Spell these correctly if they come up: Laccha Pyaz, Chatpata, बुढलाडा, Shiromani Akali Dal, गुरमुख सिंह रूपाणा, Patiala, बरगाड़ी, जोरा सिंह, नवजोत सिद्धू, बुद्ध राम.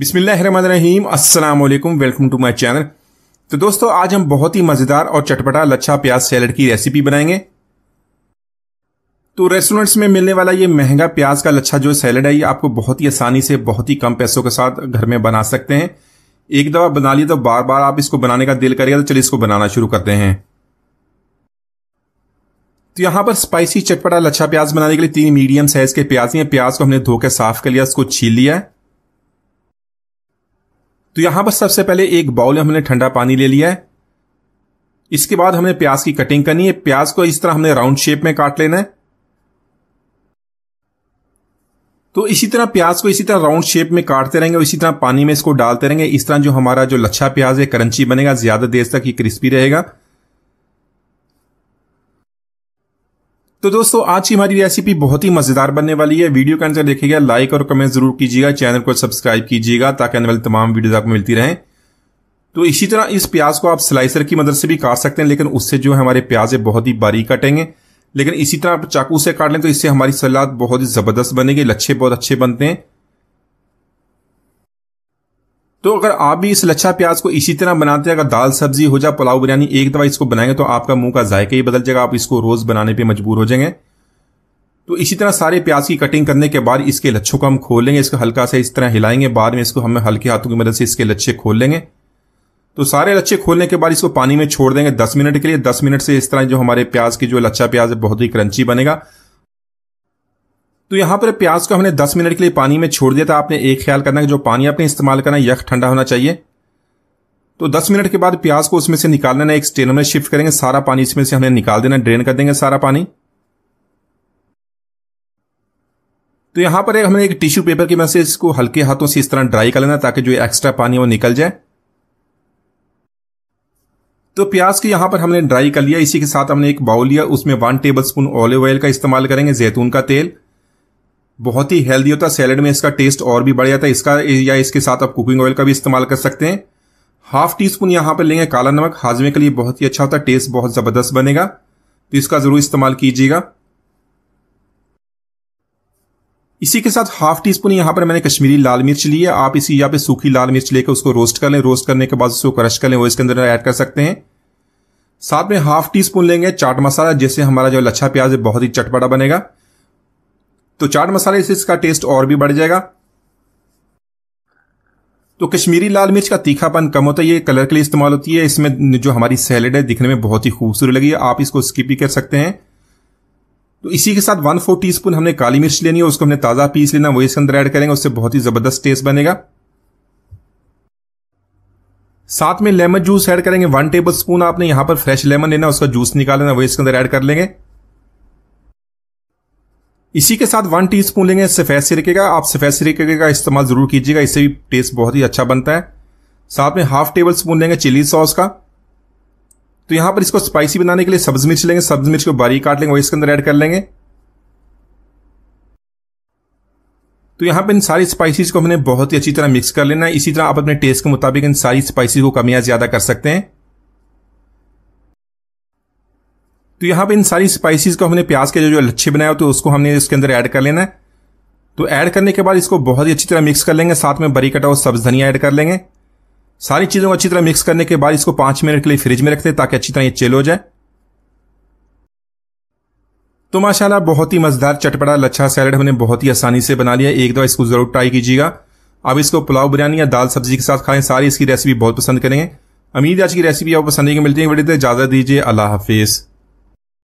बिस्मिल्लाहिर्रहमानिर्रहीम, अस्सलाम वालेकुम, वेलकम टू माय चैनल। तो दोस्तों, आज हम बहुत ही मजेदार और चटपटा लच्छा प्याज सैलड की रेसिपी बनाएंगे। तो रेस्टोरेंट्स में मिलने वाला ये महंगा प्याज का लच्छा जो सैलड है, ये आपको बहुत ही आसानी से बहुत ही कम पैसों के साथ घर में बना सकते हैं। एक दफा बना लिए तो बार बार आप इसको बनाने का दिल करेगा, तो चलिए इसको बनाना शुरू करते हैं। तो यहाँ पर स्पाइसी चटपटा लच्छा प्याज बनाने के लिए तीन मीडियम साइज के प्याज हैं। प्याज को हमने धोकर साफ कर लिया, उसको छील लिया। तो यहाँ पर सबसे पहले एक बाउल में हमने ठंडा पानी ले लिया है। इसके बाद हमने प्याज की कटिंग करनी है। प्याज को इस तरह हमने राउंड शेप में काट लेना है। तो इसी तरह प्याज को इसी तरह राउंड शेप में काटते रहेंगे और इसी तरह पानी में इसको डालते रहेंगे। इस तरह जो हमारा जो लच्छा प्याज है क्रंची बनेगा, ज्यादा देर तक ये क्रिस्पी रहेगा। तो दोस्तों, आज की हमारी रेसिपी बहुत ही मजेदार बनने वाली है। वीडियो के अंदर देखिएगा, लाइक और कमेंट जरूर कीजिएगा, चैनल को सब्सक्राइब कीजिएगा ताकि आने वाली तमाम वीडियोज आपको मिलती रहें। तो इसी तरह इस प्याज को आप स्लाइसर की मदद से भी काट सकते हैं, लेकिन उससे जो है हमारे प्याज बहुत ही बारीक कटेंगे। लेकिन इसी तरह आप चाकू से काट लें तो इससे हमारी सलाद बहुत ही जबरदस्त बनेगी, लच्छे बहुत अच्छे बनते हैं। तो अगर आप भी इस लच्छा प्याज को इसी तरह बनाते हैं, अगर दाल सब्जी हो जाए, पुलाव बिरयानी, एक दफा इसको बनाएंगे तो आपका मुंह का जायका ही बदल जाएगा, आप इसको रोज बनाने पे मजबूर हो जाएंगे। तो इसी तरह सारे प्याज की कटिंग करने के बाद इसके लच्छों को हम खोल लेंगे। इसको हल्का से इस तरह हिलाएंगे, बाद में इसको हमें हल्के हाथों की मदद से इसके लच्छे खोल लेंगे। तो सारे लच्छे खोलने के बाद इसको पानी में छोड़ देंगे 10 मिनट के लिए। 10 मिनट से इस तरह जो हमारे प्याज की जो लच्छा प्याज है बहुत ही क्रंची बनेगा। तो यहाँ पर प्याज को हमने 10 मिनट के लिए पानी में छोड़ दिया था। आपने एक ख्याल करना है कि जो पानी आपने इस्तेमाल करना है यख ठंडा होना चाहिए। तो 10 मिनट के बाद प्याज को उसमें से निकालना है। एक स्ट्रेनर में शिफ्ट करेंगे, सारा पानी इसमें से हमने निकाल देना, ड्रेन कर देंगे सारा पानी। तो यहाँ पर हमने एक टिश्यू पेपर की मदद से इसको हल्के हाथों से इस तरह ड्राई कर लेना ताकि जो एक्स्ट्रा पानी है वो निकल जाए। तो प्याज को यहाँ पर हमने ड्राई कर लिया। इसी के साथ हमने एक बाउल लिया, उसमें 1 टेबलस्पून ऑलिव ऑयल का इस्तेमाल करेंगे, जैतून का तेल। बहुत ही हेल्दी होता है, सैलड में इसका टेस्ट और भी बढ़ जाता है। इसका या इसके साथ आप कुकिंग ऑयल का भी इस्तेमाल कर सकते हैं। 1/2 टीस्पून यहाँ पर लेंगे काला नमक, हाजमे के लिए बहुत ही अच्छा होता है, टेस्ट बहुत जबरदस्त बनेगा। तो इसका जरूर इस्तेमाल कीजिएगा। इसी के साथ 1/2 टीस्पून यहाँ पर मैंने कश्मीरी लाल मिर्च ली है। आप इसी यहाँ पे सूखी लाल मिर्च लेकर उसको रोस्ट कर लें, रोस्ट करने के बाद उसको क्रश कर लें, वो इसके अंदर ऐड कर सकते हैं। साथ में 1/2 टीस्पून लेंगे चाट मसाला, जिससे हमारा जो लच्छा प्याज है बहुत ही चटपटा बनेगा। तो चाट मसाले से इसका टेस्ट और भी बढ़ जाएगा। तो कश्मीरी लाल मिर्च का तीखापन कम होता है, ये कलर के लिए इस्तेमाल होती है। इसमें जो हमारी सैलड है दिखने में बहुत ही खूबसूरत लगी है, आप इसको स्किप भी कर सकते हैं। तो इसी के साथ 1/4 टीस्पून हमने काली मिर्च लेनी है, उसको हमने ताजा पीस लेना, वो इसके अंदर ऐड करेंगे, उससे बहुत ही जबरदस्त टेस्ट बनेगा। साथ में लेमन जूस ऐड करेंगे, 1 टेबलस्पून आपने यहाँ पर फ्रेश लेमन लेना, उसका जूस निकालना, वो इसके अंदर ऐड कर लेंगे। इसी के साथ 1 टीस्पून लेंगे सफेद सिरके का। आप सफेद सिरके का इस्तेमाल जरूर कीजिएगा, इससे भी टेस्ट बहुत ही अच्छा बनता है। साथ में 1/2 टेबलस्पून लेंगे चिली सॉस का। तो यहाँ पर इसको स्पाइसी बनाने के लिए सब्ज मिर्च लेंगे, सब्ज मिर्च को बारीक काट लेंगे, वो इसके अंदर ऐड कर लेंगे। तो यहाँ पर इन सारी स्पाइसीज को हमने बहुत ही अच्छी तरह मिक्स कर लेना है। इसी तरह आप अपने टेस्ट के मुताबिक इन सारी स्पाइसी को कम या ज्यादा कर सकते हैं। तो यहाँ पर इन सारी स्पाइसीज को हमने प्याज के जो लच्छे बनाए तो उसको हमने इसके अंदर ऐड कर लेना है। तो ऐड करने के बाद इसको बहुत ही अच्छी तरह मिक्स कर लेंगे। साथ में बारीक कटा हुआ सब्ज धनिया ऐड कर लेंगे। सारी चीजों को अच्छी तरह मिक्स करने के बाद इसको 5 मिनट के लिए फ्रिज में रखते हैं ताकि अच्छी तरह ये चिल हो जाए। तो माशाल्लाह, बहुत ही मजेदार चटपटा लच्छा सैलड हमने बहुत ही आसानी से बना लिया। एक दफा इसको जरूर ट्राई कीजिएगा। आप इसको पुलाव बिरयानी या दाल सब्जी के साथ खाएं, सारी इसकी रेसिपी बहुत पसंद करेंगे। उम्मीद है आज की रेसिपी आपको पसंद आएगी। मिलती है वीडियो, इजाजत दीजिए, अल्लाह हाफिज।